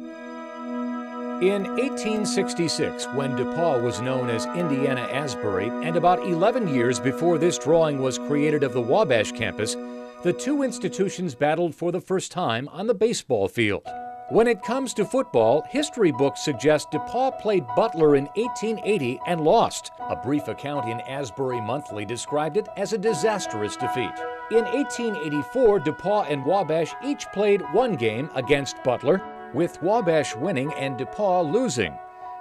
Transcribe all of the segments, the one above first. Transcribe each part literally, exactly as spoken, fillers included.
In eighteen sixty-six, when DePauw was known as Indiana Asbury, and about eleven years before this drawing was created of the Wabash campus, the two institutions battled for the first time on the baseball field. When it comes to football, history books suggest DePauw played Butler in eighteen eighty and lost. A brief account in Asbury Monthly described it as a disastrous defeat. In eighteen eighty-four, DePauw and Wabash each played one game against Butler, with Wabash winning and DePauw losing.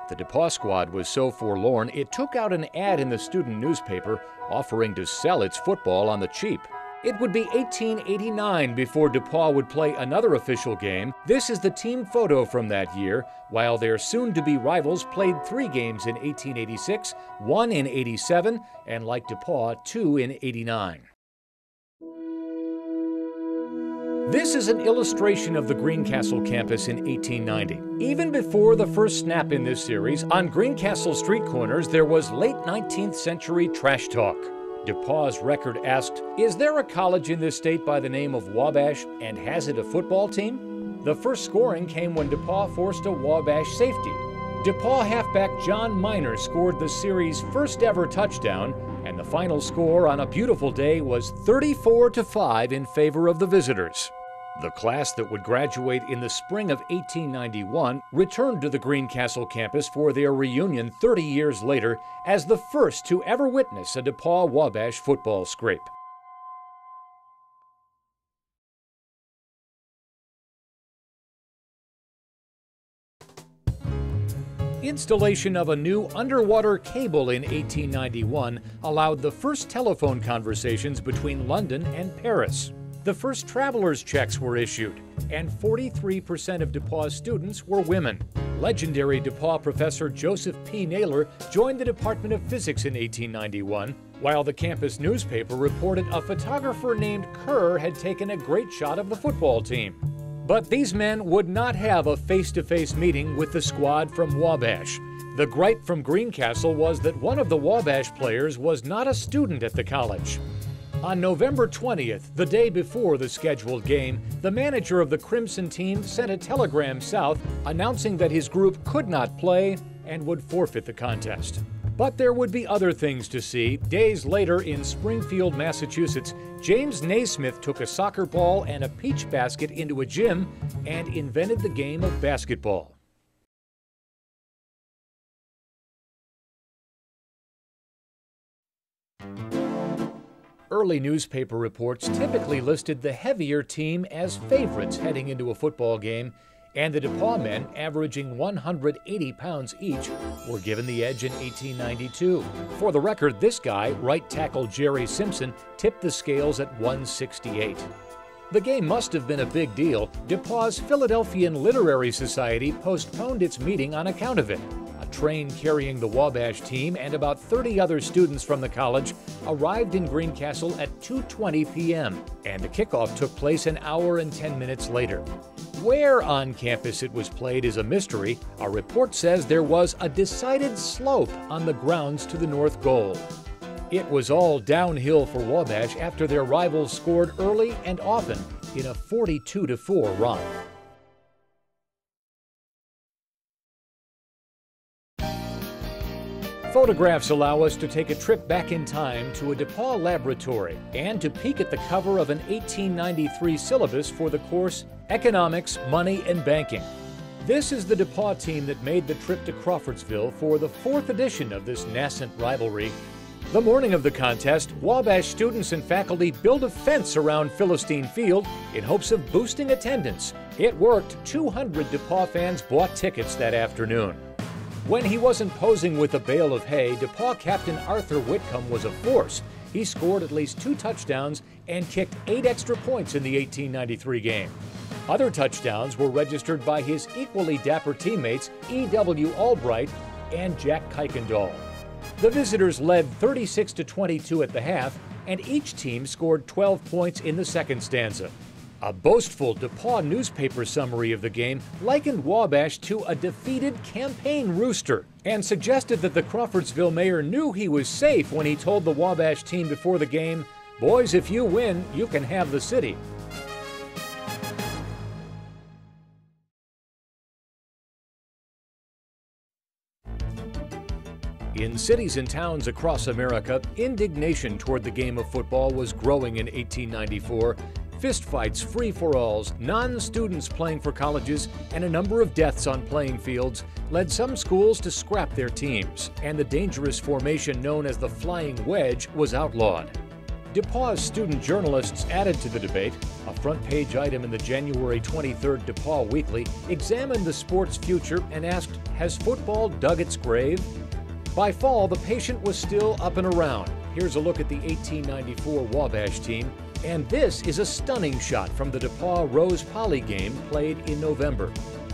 The DePauw squad was so forlorn it took out an ad in the student newspaper offering to sell its football on the cheap. It would be eighteen eighty-nine before DePauw would play another official game. This is the team photo from that year, while their soon-to-be rivals played three games in eighteen eighty-six, one in eighty-seven, and like DePauw, two in eighty-nine. This is an illustration of the Greencastle campus in eighteen ninety. Even before the first snap in this series, on Greencastle street corners there was late nineteenth century trash talk. DePauw's record asked, "Is there a college in this state by the name of Wabash, and has it a football team?" The first scoring came when DePauw forced a Wabash safety. DePauw halfback John Minor scored the series' first ever touchdown, and the final score on a beautiful day was thirty-four to five in favor of the visitors. The class that would graduate in the spring of eighteen ninety-one returned to the Greencastle campus for their reunion thirty years later as the first to ever witness a DePauw-Wabash football scrape. Installation of a new underwater cable in eighteen ninety-one allowed the first telephone conversations between London and Paris. The first traveler's checks were issued, and forty-three percent of DePauw's students were women. Legendary DePauw professor Joseph P. Naylor joined the Department of Physics in eighteen ninety-one, while the campus newspaper reported a photographer named Kerr had taken a great shot of the football team. But these men would not have a face-to-face meeting with the squad from Wabash. The gripe from Greencastle was that one of the Wabash players was not a student at the college. On November twentieth, the day before the scheduled game, the manager of the Crimson team sent a telegram south announcing that his group could not play and would forfeit the contest. But there would be other things to see. Days later in Springfield, Massachusetts, James Naismith took a soccer ball and a peach basket into a gym and invented the game of basketball. Early newspaper reports typically listed the heavier team as favorites heading into a football game, and the DePauw men, averaging one hundred eighty pounds each, were given the edge in eighteen ninety-two. For the record, this guy, right tackle Jerry Simpson, tipped the scales at one sixty-eight. The game must have been a big deal. DePauw's Philadelphian Literary Society postponed its meeting on account of it. Train carrying the Wabash team and about thirty other students from the college arrived in Greencastle at two twenty p m, and the kickoff took place an hour and ten minutes later. Where on campus it was played is a mystery. A report says there was a decided slope on the grounds to the north goal. It was all downhill for Wabash after their rivals scored early and often in a forty-two to four run. Photographs allow us to take a trip back in time to a DePauw laboratory and to peek at the cover of an eighteen ninety-three syllabus for the course Economics, Money, and Banking. This is the DePauw team that made the trip to Crawfordsville for the fourth edition of this nascent rivalry. The morning of the contest, Wabash students and faculty built a fence around Philistine Field in hopes of boosting attendance. It worked. two hundred DePauw fans bought tickets that afternoon. When he wasn't posing with a bale of hay, DePauw captain Arthur Whitcomb was a force. He scored at least two touchdowns and kicked eight extra points in the eighteen ninety-three game. Other touchdowns were registered by his equally dapper teammates E W Albright and Jack Kuykendall. The visitors led thirty-six to twenty-two at the half, and each team scored twelve points in the second stanza. A boastful DePauw newspaper summary of the game likened Wabash to a defeated campaign rooster and suggested that the Crawfordsville mayor knew he was safe when he told the Wabash team before the game, "Boys, if you win, you can have the city." In cities and towns across America, indignation toward the game of football was growing in eighteen ninety-four. Fistfights, free-for-alls, non-students playing for colleges, and a number of deaths on playing fields led some schools to scrap their teams, and the dangerous formation known as the Flying Wedge was outlawed. DePauw's student journalists added to the debate. A front-page item in the January twenty-third DePauw Weekly examined the sport's future and asked, "Has football dug its grave?" By fall, the patient was still up and around. Here's a look at the eighteen ninety-four Wabash team, and this is a stunning shot from the DePauw Rose Poly game played in November.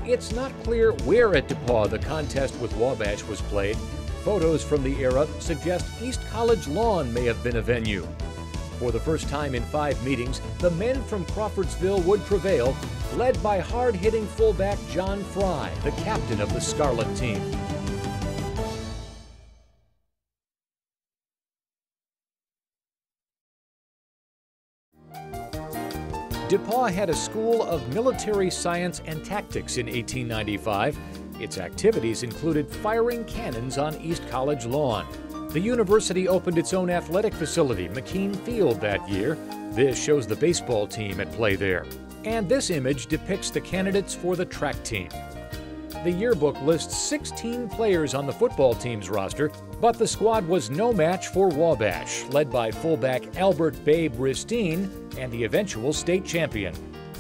It's not clear where at DePauw the contest with Wabash was played. Photos from the era suggest East College Lawn may have been a venue. For the first time in five meetings, the men from Crawfordsville would prevail, led by hard-hitting fullback John Fry, the captain of the Scarlet team. DePauw had a School of Military Science and Tactics in eighteen ninety-five. Its activities included firing cannons on East College lawn. The university opened its own athletic facility, McKean Field, that year. This shows the baseball team at play there. And this image depicts the candidates for the track team. The yearbook lists sixteen players on the football team's roster, but the squad was no match for Wabash, led by fullback Albert Babe Ristine and the eventual state champion.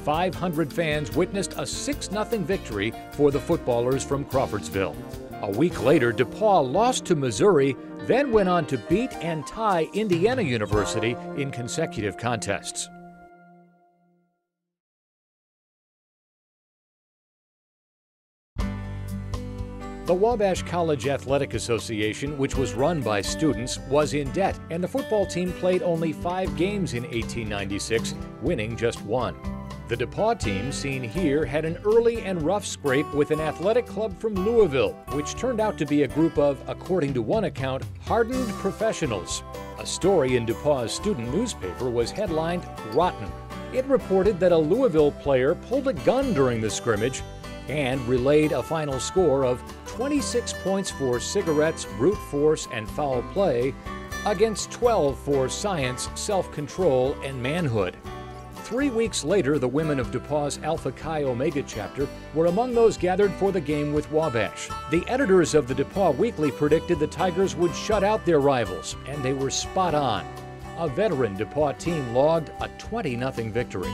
five hundred fans witnessed a six nothing victory for the footballers from Crawfordsville. A week later, DePauw lost to Missouri, then went on to beat and tie Indiana University in consecutive contests. The Wabash College Athletic Association, which was run by students, was in debt, and the football team played only five games in eighteen ninety-six, winning just one. The DePauw team, seen here, had an early and rough scrape with an athletic club from Louisville, which turned out to be a group of, according to one account, hardened professionals. A story in DePauw's student newspaper was headlined, "Rotten." It reported that a Louisville player pulled a gun during the scrimmage and relayed a final score of twenty-six points for cigarettes, brute force, and foul play against twelve for science, self-control, and manhood. Three weeks later, the women of DePauw's Alpha Chi Omega chapter were among those gathered for the game with Wabash. The editors of the DePauw Weekly predicted the Tigers would shut out their rivals, and they were spot on. A veteran DePauw team logged a twenty nothing victory.